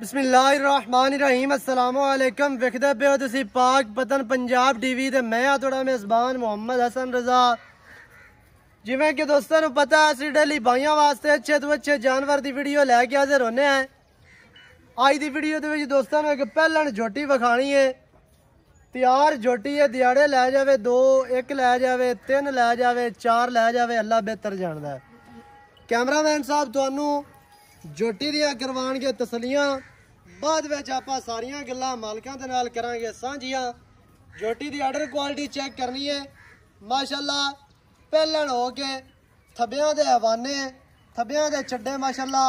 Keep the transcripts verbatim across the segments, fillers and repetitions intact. बिस्मिल्लाहिर्रहमानिर्रहीम अस्सलामुअलैकुम विखद पे तुसी पाक पतन पंजाब टीवी ते मैं आ थोड़ा मेज़बान मुहम्मद हसन रजा। जिवें कि दोस्तों पता असि डेली भाइयों वास्ते अच्छे तो अच्छे जानवर की वीडियो लैके हाजिर होने हैं। अज की वीडियो के दोस्तों एक पहलन झोटी विखानी है। तैयार झोटी है, दिहाड़े लै जाए दो, एक लै जाए, तीन लै जाए, चार लै जाए, अल्लाह बेहतर जानता है। कैमरामैन साहब थानू झोटी दियाँ करवाएंगे तसलियाँ, बाद में आप सारिया गल्लां मालिकां दे नाल करांगे सांझियां। झोटी की आर्डर क्वालिटी चेक करनी है। माशाल्लाह पहलन हो के थब्बे दे हवाने, थब्बे दे चड्डे माशाल्लाह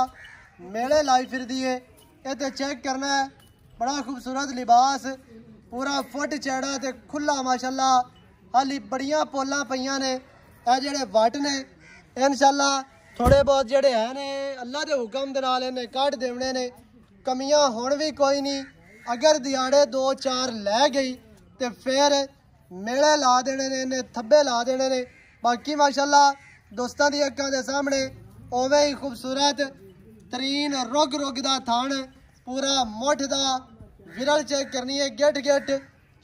मेले लाई फिर दिए। इतने चेक करना है, बड़ा खूबसूरत लिबास, पूरा फुट चैड़ा तो खुला माशाल्लाह। हाली बड़िया पोलां पईयां ने, ए जेडे वट ने इंशाल्लाह थोड़े बहुत जेडे है ने अल्लाह के हुक्म दे नाल इन्हें काट देने ने। कमियां हुण भी कोई नहीं, अगर दिहाड़े दो चार लै गई तो फिर मेले ला देने ने, इन्हें थब्बे ला देने ने। बाकी माशाल्लाह दोस्तों की अक्कां दे सामने ओवें ही खूबसूरत तरीन रुग रुग दा थान, पूरा मुठ दा विरल चेक करनी है, गेट गेट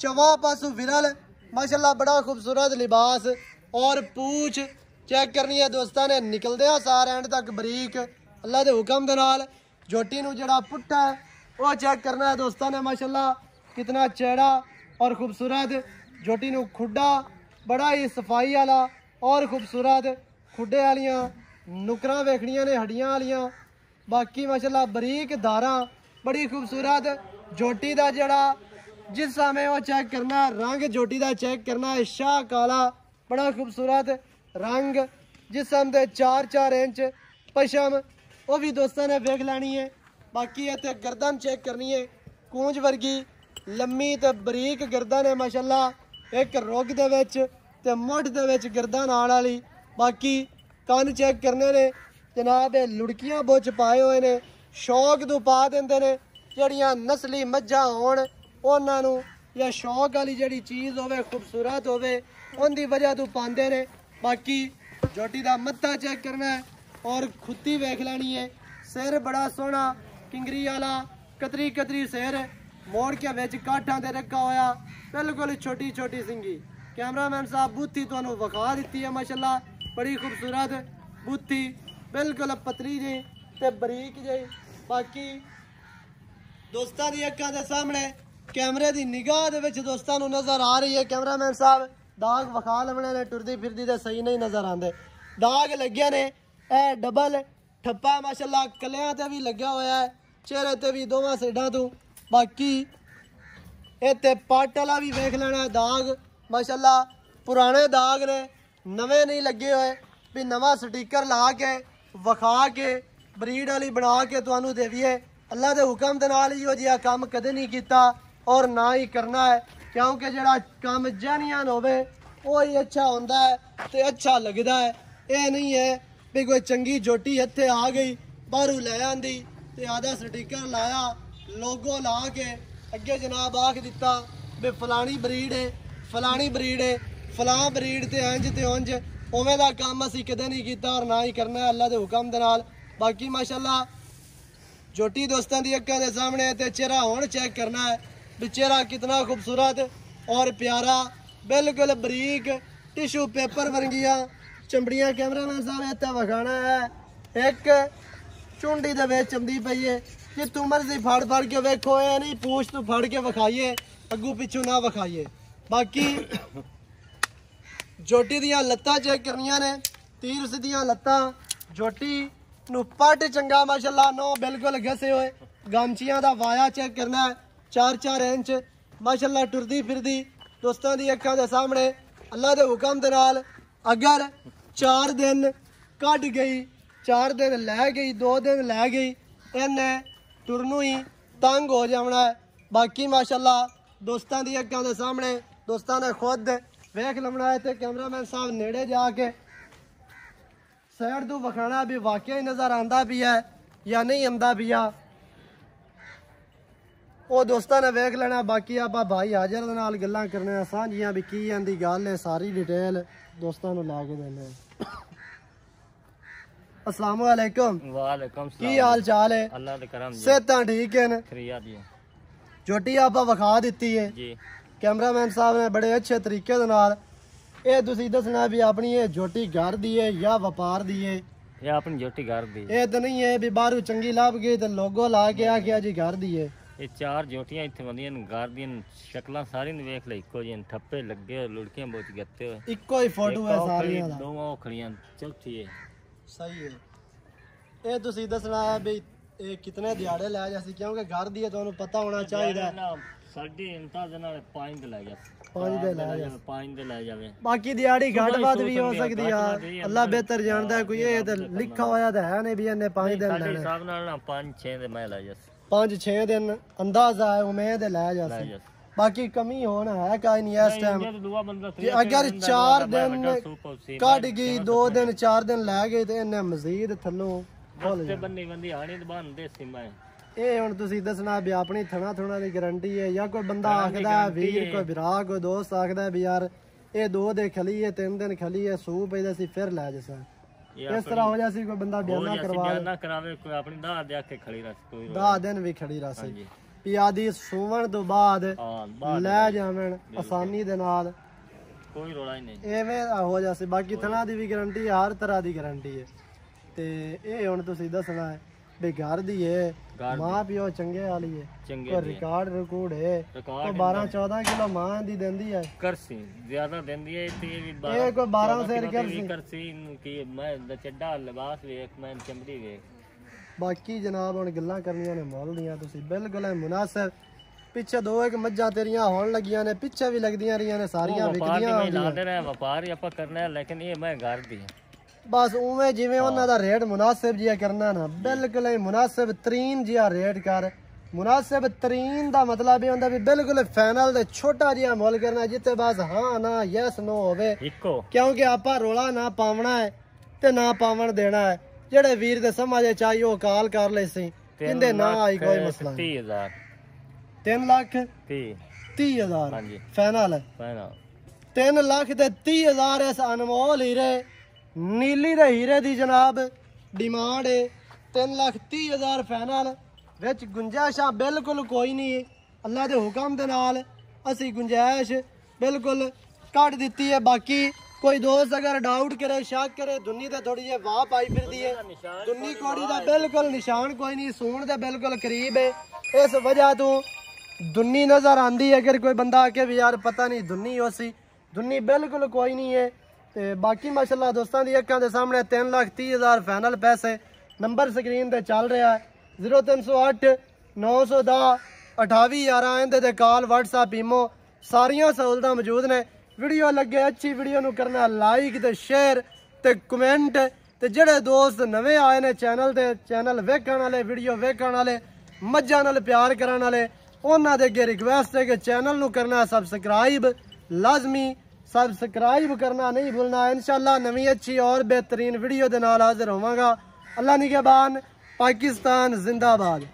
चवा पासू विरल माशाल्लाह। बड़ा खूबसूरत लिबास और पूछ चेक करनी है दोस्तों ने, निकलदे सार एंड तक बरीक अल्लाह के हुक्म दे नाल। झोटी नू जिहड़ा पुट्ठा है वह चेक करना है दोस्तों ने माशाल्लाह, कितना चेड़ा और खूबसूरत। झोटी नू खुड्डा बड़ा ही सफाई वाला और खूबसूरत, खुडे वालिया नुकरां वेखणियां ने, हड्डियां वालिया, बाकी माशाल्लाह बरीक धारा, बड़ी खूबसूरत। झोटी का जड़ा जिस समय वह चेक करना, रंग झोटी का चेक करना है, शाह काला बड़ा खूबसूरत रंग, जिसम के चार चार इंच पशम वह भी दोस्तों ने वेख लैनी है। बाकी इतने गर्दन चेक करनी है, कूंज वर्गी लम्मी तो बरीक गर्दन है माशाल्लाह, एक रोग दे विच तो मुठ के गर्दा नाल वाली। बाकी कान चेक करने ने जनाब, लुड़कियां बुच पाए हुए ने, शौक तो पा देंदे ने। जड़ियाँ नस्ली मज्झां होण उन्हां नूं या शौक वाली जड़ी चीज़ होवे, खूबसूरत होवे, उनकी वजह तो पांदे ने। बाकी झोटी का मत्था चेक करना है और खुत्ती वेख लैनी है। सिर बड़ा सोहना किंगरी वाला, कतरी कतरी सिर, मोड़ के विच काठां ते रखा होया, बिल्कुल छोटी छोटी सिंगी। कैमरामैन साहब बूथी तुहानू विखा दी है माशाल्लाह, बड़ी खूबसूरत बूथी, बिल्कुल पतली जी ते बरीक जी। बाकी दोस्तों की अक्कां दे सामने कैमरे की निगाह दे विच दोस्तां नू नज़र आ रही है। कैमरामैन साहब दाग विखा लैणे ने, टुरदी फिरदी तो सही नहीं नज़र आते, दाग लगे ने। ए डबल ठप्पा माशाल्लाह कलियां ते भी लग्या होया है, चेहरे ते भी दोवां साइडां तों। बाकी इत्थे पट वाला भी वेख लैणा दाग माशाल्लाह, पुराने दाग ने, नवे नहीं लगे हुए भी। नवा स्टिकर ला के विखा के ब्रीड वाली बना के तुहानू देवीए, अल्लाह के हुक्म दे नाल इहो जिहा काम कदे नहीं कीता और ना ही करना है, क्योंकि जिहड़ा काम जानियान होवे ओह ही अच्छा हुंदा है ते अच्छा लगदा है। यह नहीं है भी कोई चंगी झोटी इत्थे आ गई, बाहरों लै आंदी ते आधा स्टिकर लाया, लोगो ला के अगे जनाब आख दिता भी फलानी ब्रीड है, फलानी ब्रीड है, फलां ब्रीड ते इंज ते उंज। उवें दा काम असीं कदे नहीं कीता और ना ही करना अल्लाह दे हुक्म दे नाल। बाकी माशाल्लाह झोटी दोस्तां दी अक्कां दे सामने ते चेहरा हुण चेक करना है भी चेहरा कितना खूबसूरत और प्यारा, बिल्कुल बरीक टिशू पेपर वर्गियां चमड़ियां। कैमरामैन साहब इत्थे विखाना है, एक चुंडी दे विच चमड़ी पई है, जित्थों मर्जी फड़ फड़ के वेखो, ए नहीं पूछ तू फड़ के विखाइए, अगू पिछू ना विखाइए। बाकी झोटी दियां लत्तां चेक करनियां ने, तीर सीधियां लत्तां, झोटी नूं पट चंगा माशाल्लाह, नो बिल्कुल घसे होए, गामचियां दा वाया चेक करना है, चार चार इंच माशाल्लाह, टुरदी फिरदी दोस्तां दी अक्खां दे सामने अल्लाह दे हुक्म दे नाल। अगर चार दिन कट गई, चार दिन लै गई, दो दिन लै गई, इन्ने टुरनों ही तंग हो जाना है। बाकी माशाल्लाह दोस्तां दी अक्खां दे सामने दोस्तों ने खुद वेख लमना है तो कैमरामैन साहब नेड़े जाके सैड तू विखाना भी वाकई नज़र आता भी है या नहीं आता भी है, वो दोस्तों ने वेख लेना। बाकी आप भाई हाजर दे नाल गल्लां करने सांझियां भी की आंदी गल है, सारी डिटेल दोस्तों नू ला के देने। अस्सलाम वालेकुम। वालेकुम सलाम। की हाल चाल है? अल्लाह दे करम जी। सेहतां ठीक है ना? खरिया दी। छोटी आपा विखा दी है जी। कैमरामैन साहब ने बड़े अच्छे तरीके ये दसना भी अपनी ये झोटी घर दी है या व्यापार दी है? ये अपनी झोटी घर दी। ये तो नहीं है भी बाहरों चंगी लाभ गई तो लोगो ला के आ गया जी घर दी है। ये चार झोटियां इतने बंदियां घर दी शक्लां सारी देख ले इको जी ठप्पे लगे लुड़कियां बहुत गत्ते हो इको ही फोटो है सारी दोवां खड़ियां चौथी है सही है। ये तुसी दसना भी ये कितने दिहाड़े लै जासी क्योंकि घर दी है तो पता होना चाहिए साढ़े इंतज़ार नाल पाँच दे लै जासी बाकी दिहाड़ी घट बात भी हो सकती है अल्लाह बेहतर जानता है कोई ये लिखा हुआ तो है नहीं भी इन्हें पाँच दिन लेने हिसाब नाल पाँच छः दिन मैं ला जास पाँच छः दिन अंदाजा है उम्मीद है ला जास बाकी कमी होना है काई नहीं इस टाइम अगर चार दिन कट गई दो दिन चार दिन लै गई तो इन्हें मजीद थलो ਇਹ ਹੁਣ ਤੁਸੀਂ ਦੱਸਣਾ ਵੀ ਆਪਣੀ ਥਣਾ ਥਣਾ ਦੀ ਗਾਰੰਟੀ ਹੈ ਜਾਂ ਕੋਈ ਬੰਦਾ ਆਖਦਾ ਵੀਰ ਕੋਈ ਵਿਰਾ ਕੋਈ ਦੋਸਤ ਆਖਦਾ ਵੀ ਯਾਰ ਇਹ ਦੋ ਦੇ ਖਲੀ ਹੈ ਤਿੰਨ ਦਿਨ ਖਲੀ ਹੈ ਸੂ ਪਈ ਦਾ ਸੀ ਫਿਰ ਲੈ ਜਸਾ ਇਸ ਤਰ੍ਹਾਂ ਹੋ ਜਾਸੀ ਕੋਈ ਬੰਦਾ ਬਿਆਨਾ ਕਰਵਾ ਨਾ ਕਰਾਵੇ ਕੋਈ ਆਪਣੀ ਦਾਹ ਦੇ ਆਖੇ ਖਲੀ ਰਸ ਕੋਈ ਦਾਹ ਦਿਨ ਵੀ ਖੜੀ ਰਸ ਪੀ ਆਦੀ ਸੂਵਣ ਤੋਂ ਬਾਅਦ ਲੈ ਜਾਵਣ ਆਸਾਨੀ ਦੇ ਨਾਲ ਕੋਈ ਰੋਲਾ ਹੀ ਨਹੀਂ ਐਵੇਂ ਹੋ ਜਾਸੀ ਬਾਕੀ ਥਣਾ ਦੀ ਵੀ ਗਾਰੰਟੀ ਹਰ ਤਰ੍ਹਾਂ ਦੀ ਗਾਰੰਟੀ ਹੈ ਤੇ ਇਹ ਹੁਣ ਤੁਸੀਂ ਦੱਸਣਾ ਹੈ बेकार दी है मां पियो चंगे वाली है चंगे तो रिकॉर्ड रिकॉर्ड है तो बारह चौदह किलो मां दी देंदी है करसी ज्यादा देंदी है ते भी बारह को बारह से करसी करसी की मैं चड्डा लिबास देख मैं चमड़ी देख बाकी जनाब हुन गल्लां करनियां ने मोल दियां तुसी बिल्कुल मुनासिब पीछे दो एक मज्जा तेरियां होन लगियां ने पीछे भी लगदियां रहियां ने सारियां बिकदियां लांदे रहे व्यापार ही आपा करना है लेकिन ये मैं घर दी बस उवें जिवें उन्हां दा रेट मुनासिब जिहा करना ना बिल्कुल ही मुनासिब तरीन जिहा रेट कर मुनासिब तरीन दा मतलब ये हुंदा भी बिल्कुल फाइनल ते छोटा जिहा मोल करना जिते बस हाँ ना यस नो होवे क्योंकि आपां रोला ना पावना है ते ना पावन देना है जेड़े वीर दे समझ चाहिए ओ काल कर ले सी किंदे ना आई कोई मसला तीस हज़ार तीन लाख तीस हज़ार हां जी फाइनल है फाइनल तीन लाख ते तीस हज़ार इस अनमोल हीरे नीली दे हीरे दी जनाब डिमांड है तीन लाख तीह हज़ार फाइनल विच गुंजाइश बिल्कुल कोई नहीं अल्लाह के हुक्म दे नाल असी गुंजाइश बिल्कुल घट दी है। बाकी कोई दोस्त अगर डाउट करे शक करे दुनी तो थोड़ी जी वाह पाई फिर दी है दुनी कोड़ी का बिल्कुल निशान कोई नहीं सून के बिल्कुल करीब है इस वजह तो दुनी नज़र आती है अगर कोई बंदा आके भी यार पता नहीं दुनी हो सी दुनी बिल्कुल कोई नहीं है ते बाकी माशाल्लाह दोस्तों की अखां दे सामने तीन लाख तीह हज़ार फाइनल पैसे नंबर स्क्रीन पर चल रहा है जीरो तीन सौ अठ नौ सौ दस अठावी ग्यारह इनते कॉल वट्सएप ईमो सारिया सहूलत मौजूद ने। वीडियो लगे अच्छी वीडियो नूं करना लाइक तो शेयर तो कमेंट तो जोड़े दोस्त नवे आए हैं चैनल ते चैनल वेखण वाले वीडियो वेखण वाले मज्जां नाल प्यार करन वाले उन्हां दे अगे रिक्वेस्ट है कि चैनल नूं करना सबसक्राइब लाजमी सबसक्राइब करना नहीं भूलना। इंशाल्लाह नवी अच्छी और बेहतरीन वीडियो के नाल हाजिर होवांगा। अल्लाह निगहबान। पाकिस्तान जिंदाबाद।